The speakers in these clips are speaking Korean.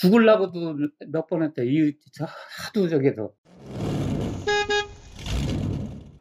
죽으려고도 몇 번 했대. 이 하도 저기서.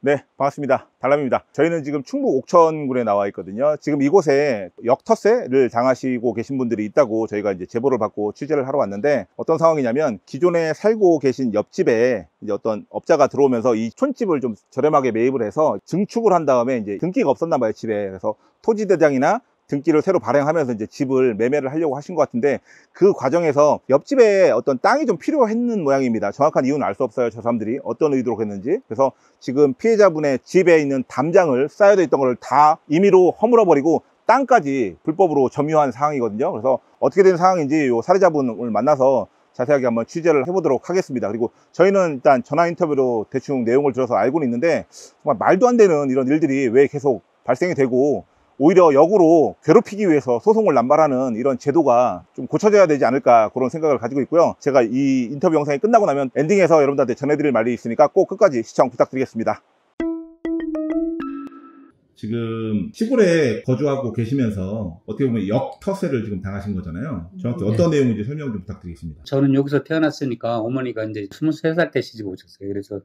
네, 반갑습니다. 달람입니다. 저희는 지금 충북 옥천군에 나와 있거든요. 지금 이곳에 역터세를 당하시고 계신 분들이 있다고 저희가 이제 제보를 받고 취재를 하러 왔는데, 어떤 상황이냐면 기존에 살고 계신 옆집에 이제 어떤 업자가 들어오면서 이 촌집을 좀 저렴하게 매입을 해서 증축을 한 다음에 이제 등기가 없었나 봐요, 집에. 그래서 토지대장이나 등기를 새로 발행하면서 이제 집을 매매를 하려고 하신 것 같은데, 그 과정에서 옆집에 어떤 땅이 좀 필요했는 모양입니다. 정확한 이유는 알 수 없어요. 저 사람들이 어떤 의도로 했는지. 그래서 지금 피해자분의 집에 있는 담장을 쌓여져 있던 걸 다 임의로 허물어버리고 땅까지 불법으로 점유한 상황이거든요. 그래서 어떻게 된 상황인지 요 살해자분을 오늘 만나서 자세하게 한번 취재를 해보도록 하겠습니다. 그리고 저희는 일단 전화 인터뷰로 대충 내용을 들어서 알고는 있는데, 정말 말도 안 되는 이런 일들이 왜 계속 발생이 되고, 오히려 역으로 괴롭히기 위해서 소송을 남발하는 이런 제도가 좀 고쳐져야 되지 않을까, 그런 생각을 가지고 있고요. 제가 이 인터뷰 영상이 끝나고 나면 엔딩에서 여러분들한테 전해드릴 말이 있으니까 꼭 끝까지 시청 부탁드리겠습니다. 지금 시골에 거주하고 계시면서 어떻게 보면 역터세를 지금 당하신 거잖아요. 정확히 어떤 내용인지 설명 좀 부탁드리겠습니다. 저는 여기서 태어났으니까 어머니가 이제 23살 때 시집 오셨어요. 그래서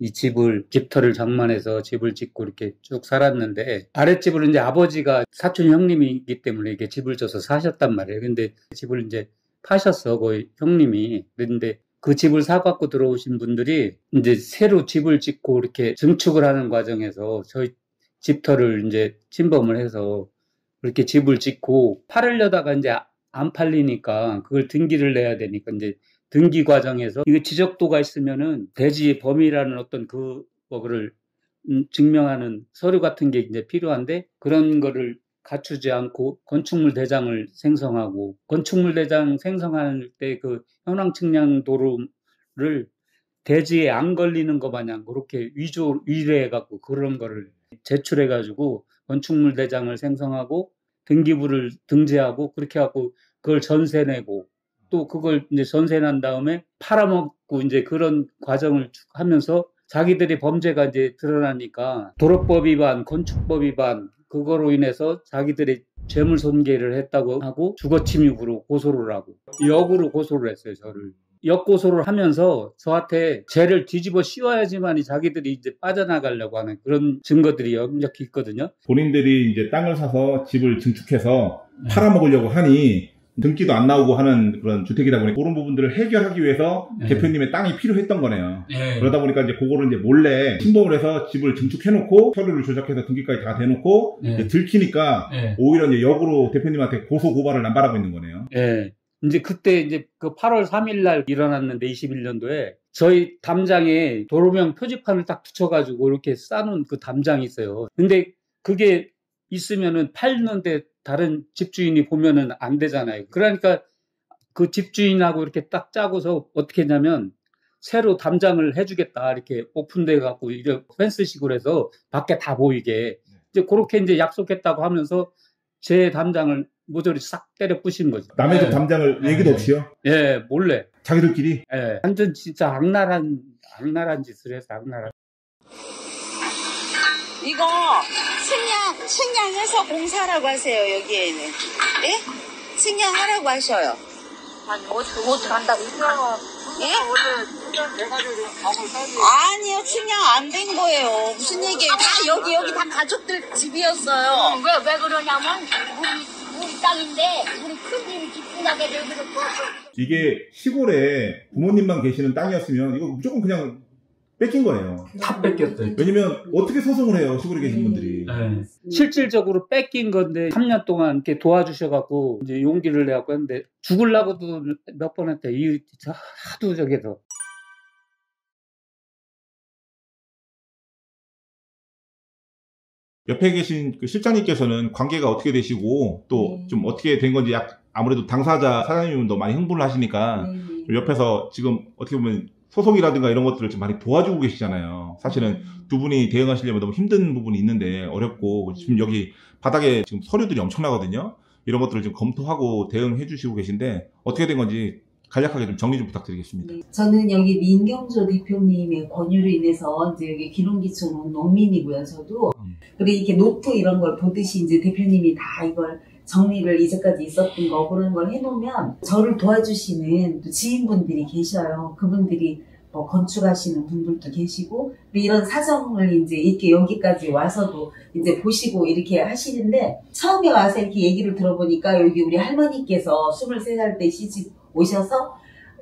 이 집을, 집터를 장만해서 집을 짓고 이렇게 쭉 살았는데, 아랫집을 이제 아버지가 사촌 형님이기 때문에 이렇게 집을 져서 사셨단 말이에요. 근데 집을 이제 파셨어, 거의 형님이. 근데 그 집을 사갖고 들어오신 분들이 이제 새로 집을 짓고 이렇게 증축을 하는 과정에서 저희 집터를 이제 침범을 해서 그렇게 집을 짓고 팔으려다가 이제 안 팔리니까 그걸 등기를 내야 되니까 이제 등기 과정에서 이거 지적도가 있으면은 대지 범위라는 어떤 그 거를 증명하는 서류 같은 게 이제 필요한데, 그런 거를 갖추지 않고 건축물 대장을 생성하고, 건축물 대장 생성할 때 그 현황 측량 도로를 대지에 안 걸리는 것 마냥 그렇게 위조해 갖고 그런 거를 제출해 가지고 건축물 대장을 생성하고 등기부를 등재하고 그렇게 하고 그걸 전세 내고 또 그걸 이제 전세 난 다음에 팔아먹고 이제 그런 과정을 하면서 자기들이 범죄가 이제 드러나니까 도로법 위반, 건축법 위반, 그거로 인해서 자기들이 재물 손괴를 했다고 하고 주거침입으로 고소를 하고 역으로 고소를 했어요, 저를. 역고소를 하면서 저한테 죄를 뒤집어 씌워야지만이 자기들이 이제 빠져나가려고 하는 그런 증거들이 역력히 있거든요. 본인들이 이제 땅을 사서 집을 증축해서 팔아먹으려고 하니 등기도 안 나오고 하는 그런 주택이다 보니 그런 부분들을 해결하기 위해서 대표님의 땅이 필요했던 거네요. 그러다 보니까 이제 그거를 이제 몰래 침범을 해서 집을 증축해놓고 서류를 조작해서 등기까지 다 대놓고 이제 들키니까 오히려 이제 역으로 대표님한테 고소 고발을 남발하고 있는 거네요. 이제 그때 이제 그 8월 3일 날 일어났는데 21년도에 저희 담장에 도로명 표지판을 딱 붙여가지고 이렇게 싸놓은 그 담장이 있어요. 근데 그게 있으면은 팔는데 다른 집주인이 보면은 안 되잖아요. 그러니까 그 집주인하고 이렇게 딱 짜고서 어떻게 했냐면, 새로 담장을 해주겠다 이렇게 오픈돼 갖고 이렇게 펜스식으로 해서 밖에 다 보이게 이제 그렇게 이제 약속했다고 하면서 제 담장을 모조리 싹 때려 부신 거죠. 남의 집 담장을 얘기도 없이요? 몰래. 자기들끼리? 완전 진짜 악랄한 짓을 해서 악랄한. 이거 측량해서 공사라고 하세요, 여기에는. 예? 측량하라고 하셔요. 아니, 어떻게 한다고. 예? 아니요, 측량 안 된 거예요. 무슨 얘기예요? 다 여기 다 가족들 집이었어요. 왜 그러냐면, 우리 땅인데 우리 큰일 기쁜하게 되고 그렇고. 이게 시골에 부모님만 계시는 땅이었으면 이거 무조건 그냥 뺏긴 거예요. 다 뺏겼어요. 왜냐면 어떻게 소송을 해요, 시골에 계신 분들이. 실질적으로 뺏긴 건데 3년 동안 이렇게 도와주셔갖고 이제 용기를 내갖고 했는데, 죽으려고도 몇 번 했대. 이 하도 저기서. 옆에 계신 그 실장님께서는 관계가 어떻게 되시고 또 좀 어떻게 된 건지, 아무래도 당사자 사장님도 많이 흥분을 하시니까 옆에서 지금 어떻게 보면 소송이라든가 이런 것들을 좀 많이 도와주고 계시잖아요. 사실은 두 분이 대응하시려면 너무 힘든 부분이 있는데 어렵고, 지금 여기 바닥에 지금 서류들이 엄청나거든요. 이런 것들을 지금 검토하고 대응해 주시고 계신데 어떻게 된 건지 간략하게 좀 정리 좀 부탁드리겠습니다. 저는 여기 민경조 대표님의 권유로 인해서 이제 여기 기농기촌 온 농민이고요, 저도. 그리고 이렇게 노트 이런 걸 보듯이 이제 대표님이 다 이걸 정리를 이제까지 있었던 거 그런 걸 해놓으면 저를 도와주시는 또 지인분들이 계셔요. 그분들이 뭐 건축하시는 분들도 계시고 이런 사정을 이제 이렇게 여기까지 와서도 이제 보시고 이렇게 하시는데, 처음에 와서 이렇게 얘기를 들어보니까 여기 우리 할머니께서 23살 때 시집 오셔서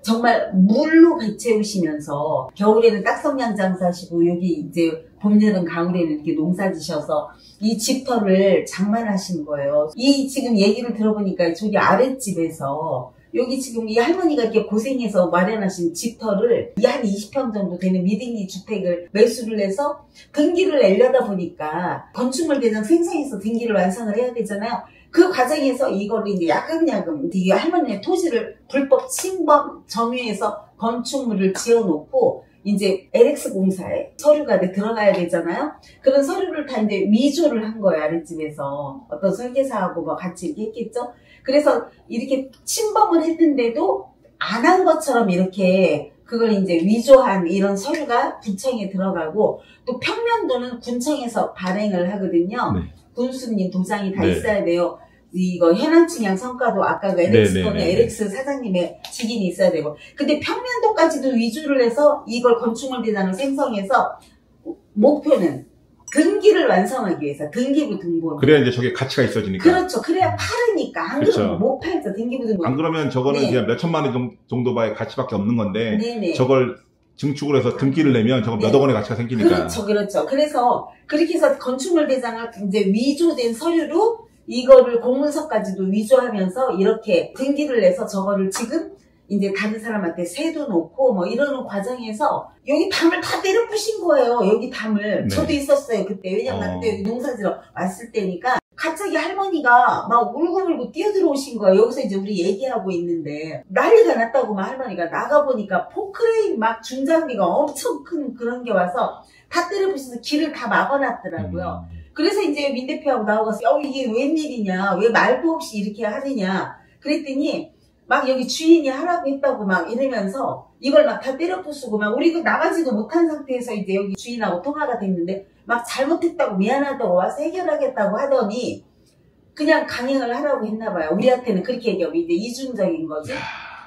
정말 물로 배 채우시면서 겨울에는 딱성냥 장사하시고 여기 이제 봄, 여름, 가을에는 이렇게 농사 지셔서 이 집터를 장만하신 거예요. 이 지금 얘기를 들어보니까 저기 아랫집에서 여기 지금 이 할머니가 이렇게 고생해서 마련하신 집터를 한 20평 정도 되는 미등기 주택을 매수를 해서 등기를 내려다 보니까 건축물 대장 생성해서 등기를 완성을 해야 되잖아요. 그 과정에서 이걸 이제 야금야금 되게 할머니의 토지를 불법 침범 점유해서 건축물을 지어놓고 이제 LX 공사에 서류가 들어가야 되잖아요. 그런 서류를 다 이제 위조를 한 거예요. 아랫집에서 어떤 설계사하고 뭐 같이 이렇게 했겠죠. 그래서 이렇게 침범을 했는데도 안 한 것처럼 이렇게 그걸 이제 위조한 이런 서류가 군청에 들어가고, 또 평면도는 군청에서 발행을 하거든요. 네. 군수님 도장이 다 네. 있어야 돼요. 이거 현황 측량 성과도 아까 그 LX톤의 LX 사장님의 직인이 있어야 되고, 근데 평면도까지도 위조를 해서 이걸 건축물 대장을 생성해서 목표는 등기를 완성하기 위해서 등기부 등본, 그래야 이제 저게 가치가 있어지니까. 그렇죠. 그래야 파르니까. 안 그러면 못 팔죠. 등기부 등본 안 그러면 저거는 네. 그냥 몇 천만 원 정도 봐야 가치밖에 없는 건데 네네. 저걸 증축을 해서 등기를 내면 저거 몇억 원의 가치가 생기니까. 그렇죠, 그렇죠. 그래서 그렇게 해서 건축물 대장을 이제 위조된 서류로 이거를 공문서까지도 위조하면서 이렇게 등기를 내서 저거를 지금 이제 다른 사람한테 세도 놓고 뭐 이러는 과정에서 여기 담을 다 때려 부신 거예요. 여기 담을. 네. 저도 있었어요 그때. 왜냐면 그때 여기 농사지러 왔을 때니까. 갑자기 할머니가 막 울고불고 뛰어들어오신 거예요. 여기서 이제 우리 얘기하고 있는데 난리가 났다고 막 할머니가 나가보니까 포크레인 막 중장비가 엄청 큰 그런 게 와서 다 때려부셔서 길을 다 막아놨더라고요. 그래서 이제 민 대표하고 나와서 이게 웬일이냐, 왜 말도 없이 이렇게 하느냐 그랬더니 막 여기 주인이 하라고 했다고 막 이러면서 이걸 막 다 때려 부수고 막 우리 그 나가지도 못한 상태에서 이제 여기 주인하고 통화가 됐는데 막 잘못했다고 미안하다고 와서 해결하겠다고 하더니 그냥 강행을 하라고 했나 봐요. 우리한테는 그렇게 얘기하고 이제 이중적인 거지.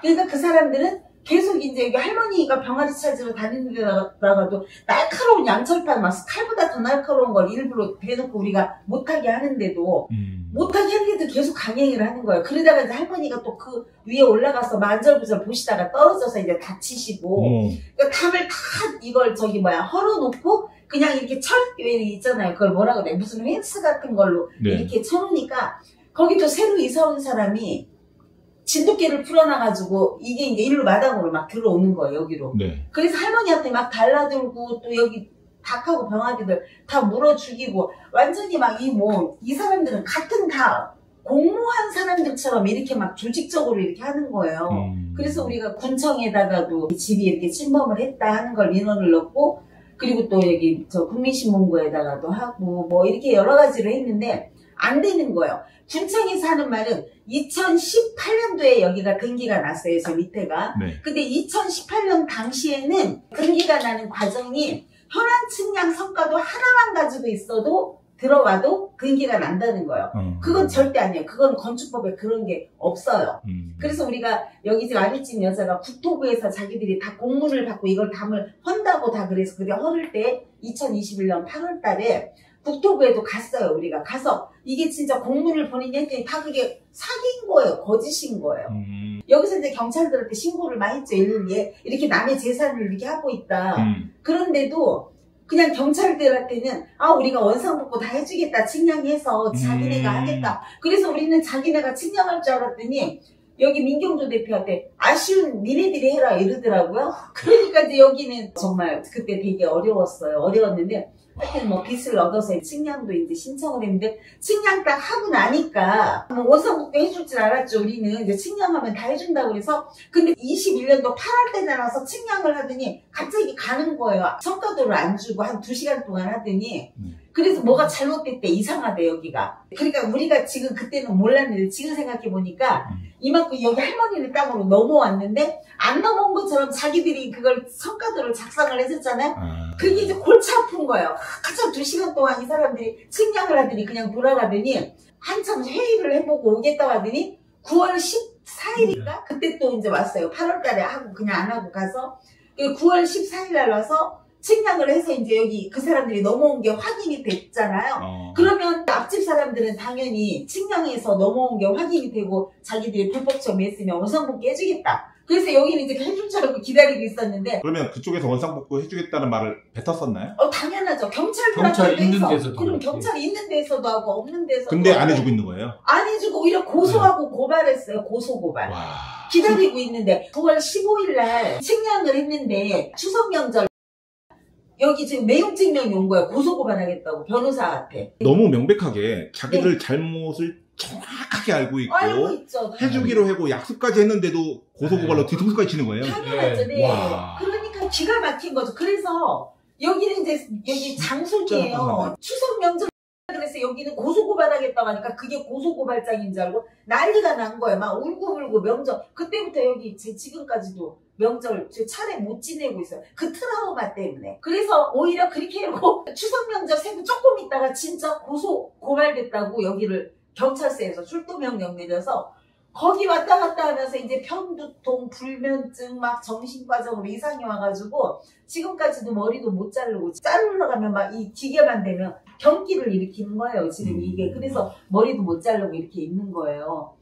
그러니까 그 사람들은 계속 이제 여기 할머니가 병아리 찾으러 다니는 데다가도 날카로운 양철판 막 칼보다 더 날카로운 걸 일부러 대놓고 우리가 못하게 하는데도 못하게 하는데도 계속 강행을 하는 거예요. 그러다가 이제 할머니가 또 그 위에 올라가서 만절부절 보시다가 떨어져서 이제 다치시고 그러니까 담을 다 이걸 저기 뭐야 헐어놓고 그냥 이렇게 철 있잖아요. 그걸 뭐라고 그래, 무슨 펜스 같은 걸로 네. 이렇게 쳐놓으니까 거기 또 새로 이사 온 사람이 진돗개를 풀어놔가지고 이게 이제 일로 마당으로 막 들어오는 거예요 여기로. 네. 그래서 할머니한테 막 달라들고 또 여기 닭하고 병아리들 다 물어 죽이고 완전히 막 이 뭐 이 사람들은 같은 다 공모한 사람들처럼 이렇게 막 조직적으로 이렇게 하는 거예요. 그래서 우리가 군청에다가도 집이 이렇게 침범을 했다 하는 걸 민원을 넣고, 그리고 또 여기 저 국민신문고에다가도 하고 뭐 이렇게 여러 가지로 했는데 안 되는 거예요. 군청에서 하는 말은 2018년도에 여기가 등기가 났어요. 저 밑에가. 네. 근데 2018년 당시에는 등기가 나는 과정이 현황 측량 성과도 하나만 가지고 있어도 들어와도 등기가 난다는 거예요. 그건 절대 아니에요. 그건 건축법에 그런 게 없어요. 그래서 우리가 여기 지금 아랫집 여자가 국토부에서 자기들이 다 공문을 받고 이걸 담을 헌다고 다 그래서 그게 허를 때 2021년 8월 달에 국토부에도 갔어요. 우리가 가서 이게 진짜 공문을 보내냐 했더니 다 그게 사기인 거예요. 거짓인 거예요. 여기서 이제 경찰들한테 신고를 많이 했죠. 일일이 이렇게 남의 재산을 이렇게 하고 있다. 그런데도 그냥 경찰들한테는 아 우리가 원상복구 다 해주겠다, 측량해서 자기네가 하겠다. 그래서 우리는 자기네가 측량할 줄 알았더니 여기 민경조 대표한테 아쉬운 니네들이 해라 이러더라고요. 그러니까 이제 여기는 정말 그때 되게 어려웠어요. 어려웠는데 하여튼 뭐 빚을 얻어서 측량도 이제 신청을 했는데 측량 딱 하고 나니까 뭐 원상복구 해줄 줄 알았죠. 우리는 이제 측량하면 다 해준다고 그래서. 근데 21년도 8월 때 나와서 측량을 하더니 갑자기 가는 거예요. 성과도를 안 주고 한 2시간 동안 하더니 그래서 뭐가 잘못됐대. 이상하대 여기가. 그러니까 우리가 지금 그때는 몰랐는데 지금 생각해보니까 이만큼 여기 할머니네 땅으로 넘어왔는데 안 넘어온 것처럼 자기들이 그걸 성과도를 작성을 해줬잖아요. 그게 이제 골치 아픈 거예요. 한참 2시간 동안 이 사람들이 측량을 하더니 그냥 돌아가더니 한참 회의를 해보고 오겠다고 하더니 9월 14일인가? 그때 또 이제 왔어요. 8월 달에 하고 그냥 안 하고 가서 9월 14일 날 와서 측량을 해서 이제 여기 그 사람들이 넘어온 게 확인이 됐잖아요. 그러면 앞집 사람들은 당연히 측량해서 넘어온 게 확인이 되고 자기들이 불법점이 있으면 원상복귀 해주겠다. 그래서 여기는 이제 해줄 줄 알고 기다리고 있었는데. 그러면 그쪽에서 원상복구 해주겠다는 말을 뱉었었나요? 당연하죠. 경찰 있는 데서. 그럼 경찰이 있는 데서도 하고 없는 데서도. 근데 안 해주고 있는 거예요? 안 해주고 오히려 고소하고 고발했어요. 고소고발. 기다리고 있는데 9월 15일 날 측량을 했는데 추석 명절 여기 지금 내용증명이 온 거야. 고소고발하겠다고 변호사한테. 너무 명백하게 자기들 잘못을 정확하게 알고 있고 해주기로 하고 약속까지 했는데도 고소고발로 뒤통수까지 치는 거예요. 당연하죠. 그러니까 기가 막힌 거죠. 그래서 여기는 이제 여기 장소예요. 추석 명절 그래서 여기는 고소고발하겠다고 하니까 그게 고소고발장인 줄 알고 난리가 난 거예요. 막 울고불고 명절 그때부터 여기 제 지금까지도 명절 제 차례 못 지내고 있어요. 그 트라우마 때문에. 그래서 오히려 그렇게 해고 추석 명절 세고 조금 있다가 진짜 고소고발됐다고 여기를 경찰서에서 출두명령 내려서 거기 왔다 갔다 하면서 이제 편두통, 불면증, 막 정신과적으로 이상이 와가지고 지금까지도 머리도 못 자르고 자르러 가면 막 이 기계만 되면 경기를 일으키는 거예요. 지금 이게. 그래서 머리도 못 자르고 이렇게 있는 거예요.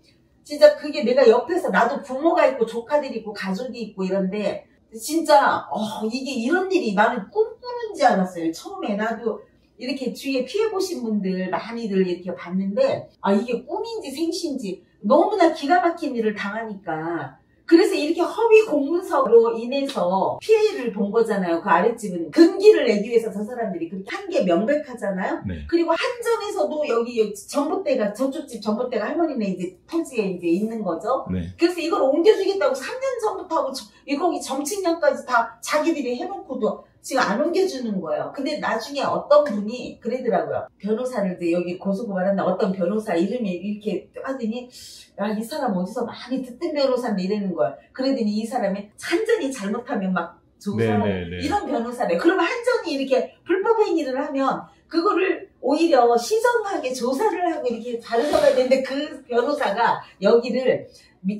진짜 그게 내가 옆에서 나도 부모가 있고 조카들이 있고 가족이 있고 이런데 진짜 이게 이런 일이 나는 꿈꾸는지 알았어요. 처음에 나도 이렇게 주위에 피해보신 분들 많이들 이렇게 봤는데 이게 꿈인지 생신지 너무나 기가 막힌 일을 당하니까 그래서 이렇게 허위 공문서로 인해서 피해를 본 거잖아요. 그 아랫집은 근기를 내기 위해서 저 사람들이 그렇게 한 게 명백하잖아요. 그리고 한전에서도 여기 전봇대가 저쪽 집 전봇대가 할머니네 이제 토지에 이제 있는 거죠. 그래서 이걸 옮겨주겠다고 3년 전부터 하고 거기 점측량까지 다 자기들이 해놓고도 지금 안 옮겨주는 거예요. 근데 나중에 어떤 분이 그러더라고요. 변호사를 이제 여기 고소고발한다. 어떤 변호사 이름이 이렇게 하더니 야, 이 사람 어디서 많이 듣던 변호사인데 이러는 거예요. 그러더니 이 사람이 한전이 잘못하면 막 조사하고 이런 변호사래. 그러면 한전이 이렇게 불법행위를 하면 그거를 오히려 시정하게 조사를 하고 이렇게 다루어가야 되는데 그 변호사가 여기를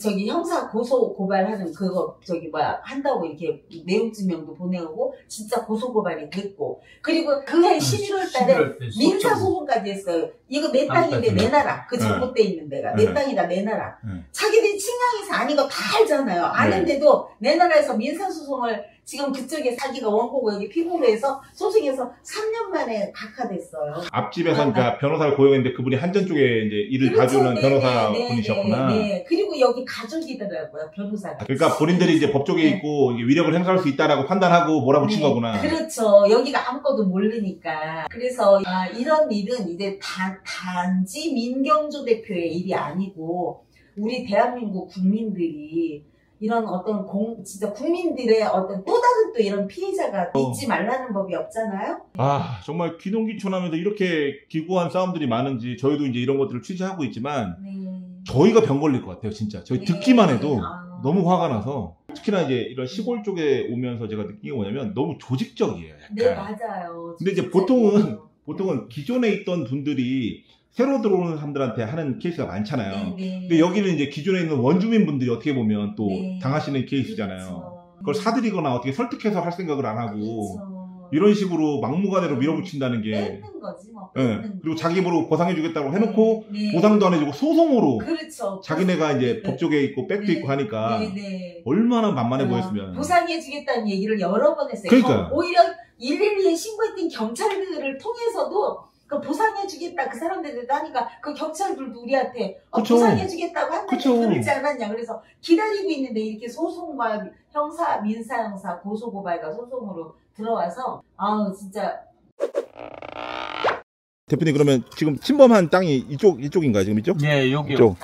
저기 형사 고소 고발하는 그거 저기 뭐야 한다고 이렇게 내용증명도 보내고 진짜 고소 고발이 됐고 그리고 그해 11월달에 민사 소송까지 했어요. 이거 내 땅인데 내놔라. 그 전봇대 있는 데가 내 땅이다 내놔라. 자기들이 측량해서 아닌 거 다 알잖아요. 아는데도 내놔라에서 민사 소송을 지금 그쪽에 자기가 원고고 여기 피고로 해서 소송에서 3년 만에 각하됐어요. 앞집에서 그러니까 변호사를 고용했는데 그분이 한전 쪽에 이제 일을 가져오는 변호사 분이셨구나. 그리고 여기 가족이더라고요, 변호사가. 그러니까 본인들이 이제 법 쪽에 있고 위력을 행사할 수 있다라고 판단하고 몰아붙인 거구나. 그렇죠. 여기가 아무것도 모르니까. 그래서 이런 일은 이제 단지 민경조 대표의 일이 아니고 우리 대한민국 국민들이 이런 어떤 진짜 국민들의 어떤 또 다른 또 이런 피해자가 잊지 말라는 법이 없잖아요. 정말 귀농귀촌하면서 이렇게 기구한 싸움들이 많은지 저희도 이제 이런 것들을 취재하고 있지만 저희가 병 걸릴 것 같아요. 진짜 저희 듣기만 해도 너무 화가 나서 특히나 이제 이런 시골 쪽에 오면서 제가 느낀 게 뭐냐면 너무 조직적이에요. 약간. 네 맞아요. 근데 이제 보통은 기존에 있던 분들이 새로 들어오는 사람들한테 하는 케이스가 많잖아요. 근데 여기는 이제 기존에 있는 원주민 분들이 어떻게 보면 또 당하시는 케이스잖아요. 그걸 사들이거나 어떻게 설득해서 할 생각을 안 하고 이런 식으로 막무가내로 밀어붙인다는 게 뺏는 거지 뭐. 그리고 자기 입으로 보상해주겠다고 해놓고 보상도 안 해주고 소송으로 자기네가 이제 법 쪽에 있고 백도 있고 하니까 얼마나 만만해 보였으면 보상해주겠다는 얘기를 여러 번 했어요. 그러니까요. 오히려 112에 신고했던 경찰들을 통해서도 그 보상해주겠다 그 사람들도 하니까 그 경찰들도 우리한테 보상해주겠다고 한다고 그러지 않았냐. 그래서 기다리고 있는데 이렇게 소송과 형사, 민사, 형사, 고소고발과 소송으로 들어와서 진짜. 대표님 그러면 지금 침범한 땅이 이쪽인가요? 지금 이쪽? 네 여기요.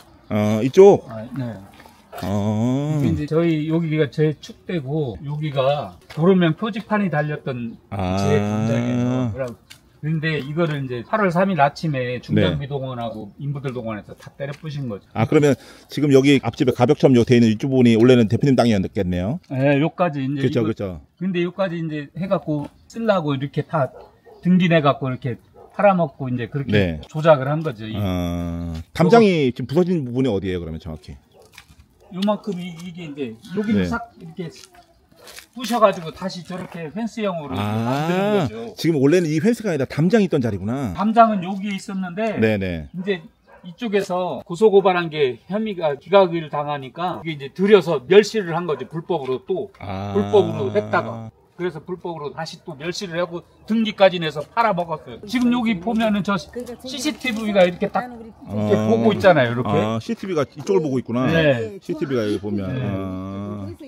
이쪽? 네. 이제 저희 여기가 제 축대고 여기가 도로면 표지판이 달렸던 제 공장이에요. 근데 이거를 이제 8월 3일 아침에 중장비 동원하고 인부들 동원해서 다 때려 부신 거죠. 그러면 지금 여기 앞집에 가벽점 요 돼 있는 이쪽 부분이 원래는 대표님 땅이었겠네요. 네, 요까지 이제. 그렇죠, 그렇죠. 근데 요까지 이제 해갖고 쓰려고 이렇게 다 등기내갖고 이렇게 팔아먹고 이제 그렇게 네. 조작을 한 거죠. 담장이 지금 부서진 부분이 어디예요? 그러면 정확히 요만큼 이게 이제 여기를 네. 싹 이렇게 부셔가지고 다시 저렇게 펜스형으로 만드는 거죠. 지금 원래는 이 펜스가 아니라 담장이 있던 자리구나. 담장은 여기에 있었는데 네네. 이제 이쪽에서 고소고발한 게 혐의가 기각을 당하니까 이게 이제 들여서 멸실을 한 거죠. 불법으로 또 불법으로 했다가. 그래서 불법으로 다시 또 멸실을 하고 등기까지 내서 팔아먹었어요. 지금 여기 보면은 저 CCTV가 이렇게 딱 이렇게 보고 있잖아요. 이렇게. CCTV가 이쪽을 보고 있구나. 네. CCTV가 여기 보면. 네.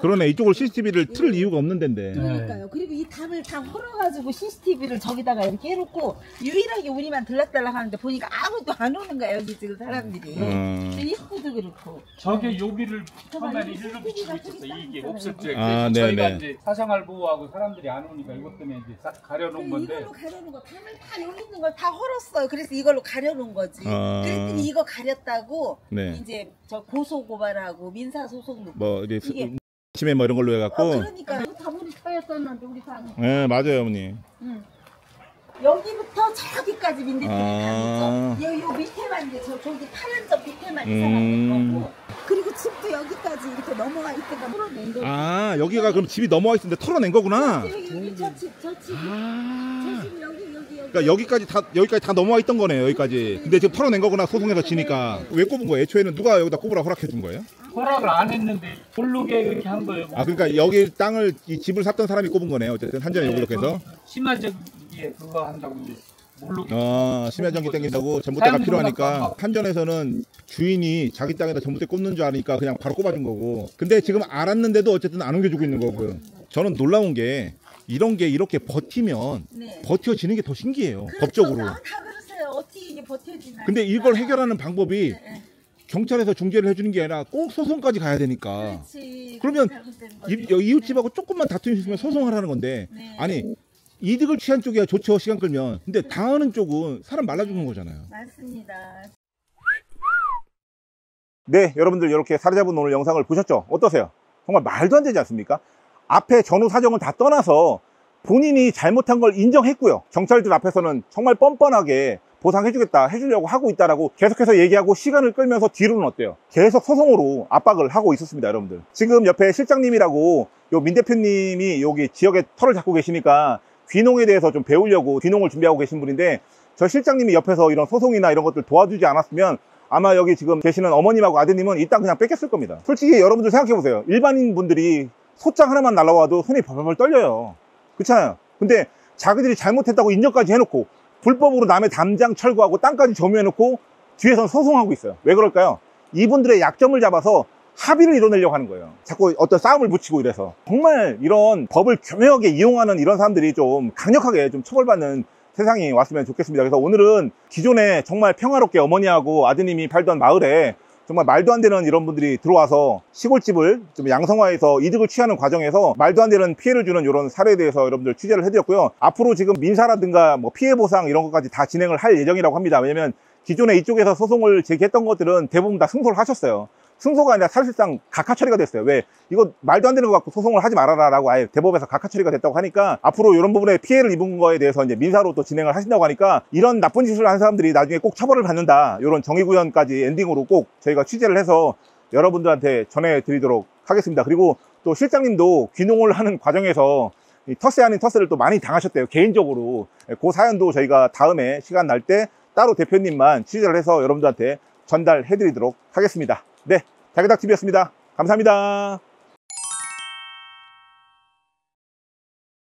그러네. 이쪽을 CCTV를 틀 이유가 없는 데인데. 그러니까요. 그리고 이 담을 다 헐어가지고 CCTV를 저기다가 이렇게 해놓고 유일하게 우리만 들락달락 하는데 보니까 아무도 안 오는 거야. 여기 지금 사람들이. 이쁘도 그렇고. 저게 여기를 처음에는 일로 비치고 있었어. 이게 없을 때. 저희가 이제 사생활 보호하고 사람들이 안 오니까 이것 때문에 이제 싹 가려놓은 건데. 이걸로 가려놓은 거. 담을 다 여기 있는 걸 다 헐었어요. 그래서 이걸로 가려놓은 거지. 그랬더니 이거 가렸다고 네. 이제 저 고소고발하고 민사소송 넣고. 뭐 이게 침에 뭐 이런 걸로 해갖고. 그러니까 다 우리 터였었는데 우리 다. 네 맞아요 어머니. 여기부터 저기까지 민대들이 다니죠. 요 밑에만 이제 저기 파란 점 밑에만 이상한 거고. 그리고 집도 여기까지 이렇게 넘어가 있다가 털어낸 거. 아 여기가 그럼 집이 넘어가 있는데 털어낸 거구나. 여기 저 집. 여기. 그러니까 여기까지 다 넘어가 있던 거네요 여기까지. 근데 지금 털어낸 거구나 소송에서 지니까. 왜 꼽은 거예요? 애초에는 누가 여기다 꼽으라 허락해준 거예요? 허락을 안 했는데 볼록에 이렇게 한 거예요. 아 그러니까 여기 땅을 이 집을 샀던 사람이 꼽은 거네요. 어쨌든 한 잔에 여기로 해서. 심화전기에 그거 한다고 이제 볼록. 심화전기 땡긴다고 전봇대가 필요하니까 한전에서는 주인이 자기 땅에다 전봇대 꼽는 줄 아니까 그냥 바로 꼽아준 거고. 근데 지금 알았는데도 어쨌든 안 옮겨주고 있는 거고요. 저는 놀라운 게 이런 게 이렇게 버티면 네. 버텨지는 게 더 신기해요. 법적으로. 다 그러세요. 어떻게 이게 버텨지나. 근데 이걸 해결하는 방법이. 네. 경찰에서 중재를 해주는 게 아니라 꼭 소송까지 가야 되니까. 그렇지, 그러면 이웃집하고 네. 조금만 다툼이 있으면 소송하라는 건데 네. 아니 이득을 취한 쪽이야 좋죠 시간 끌면. 근데 당하는 쪽은 사람 말라 죽는 거잖아요. 맞습니다. 네 여러분들 이렇게 사로잡은 오늘 영상을 보셨죠? 어떠세요? 정말 말도 안 되지 않습니까? 앞에 전후 사정을 다 떠나서 본인이 잘못한 걸 인정했고요. 경찰들 앞에서는 정말 뻔뻔하게 보상해주겠다 해주려고 하고 있다라고 계속해서 얘기하고 시간을 끌면서 뒤로는 어때요? 계속 소송으로 압박을 하고 있었습니다 여러분들. 지금 옆에 실장님이라고 요 민 대표님이 여기 지역에 터를 잡고 계시니까 귀농에 대해서 좀 배우려고 귀농을 준비하고 계신 분인데 저 실장님이 옆에서 이런 소송이나 이런 것들 도와주지 않았으면 아마 여기 지금 계시는 어머님하고 아드님은 이 땅 그냥 뺏겼을 겁니다. 솔직히 여러분들 생각해보세요. 일반인 분들이 소장 하나만 날라와도 손이 벌벌 떨려요. 그렇잖아요. 근데 자기들이 잘못했다고 인정까지 해놓고 불법으로 남의 담장 철거하고 땅까지 점유해놓고 뒤에선 소송하고 있어요. 왜 그럴까요? 이분들의 약점을 잡아서 합의를 이뤄내려고 하는 거예요. 자꾸 어떤 싸움을 붙이고 이래서. 정말 이런 법을 교묘하게 이용하는 이런 사람들이 좀 강력하게 좀 처벌받는 세상이 왔으면 좋겠습니다. 그래서 오늘은 기존에 정말 평화롭게 어머니하고 아드님이 팔던 마을에 정말 말도 안 되는 이런 분들이 들어와서 시골집을 좀 양성화해서 이득을 취하는 과정에서 말도 안 되는 피해를 주는 이런 사례에 대해서 여러분들 취재를 해드렸고요. 앞으로 지금 민사라든가 뭐 피해 보상 이런 것까지 다 진행을 할 예정이라고 합니다. 왜냐면 기존에 이쪽에서 소송을 제기했던 것들은 대부분 다 승소를 하셨어요. 승소가 아니라 사실상 각하 처리가 됐어요. 왜? 이거 말도 안 되는 것 같고 소송을 하지 말아라 라고 아예 대법에서 각하 처리가 됐다고 하니까 앞으로 이런 부분에 피해를 입은 거에 대해서 이제 민사로 또 진행을 하신다고 하니까 이런 나쁜 짓을 한 사람들이 나중에 꼭 처벌을 받는다. 이런 정의구현까지 엔딩으로 꼭 저희가 취재를 해서 여러분들한테 전해드리도록 하겠습니다. 그리고 또 실장님도 귀농을 하는 과정에서 이 텃세 아닌 텃세를 또 많이 당하셨대요. 개인적으로. 그 사연도 저희가 다음에 시간 날 때 따로 대표님만 취재를 해서 여러분들한테 전달해드리도록 하겠습니다. 네, 달그닥TV였습니다. 감사합니다.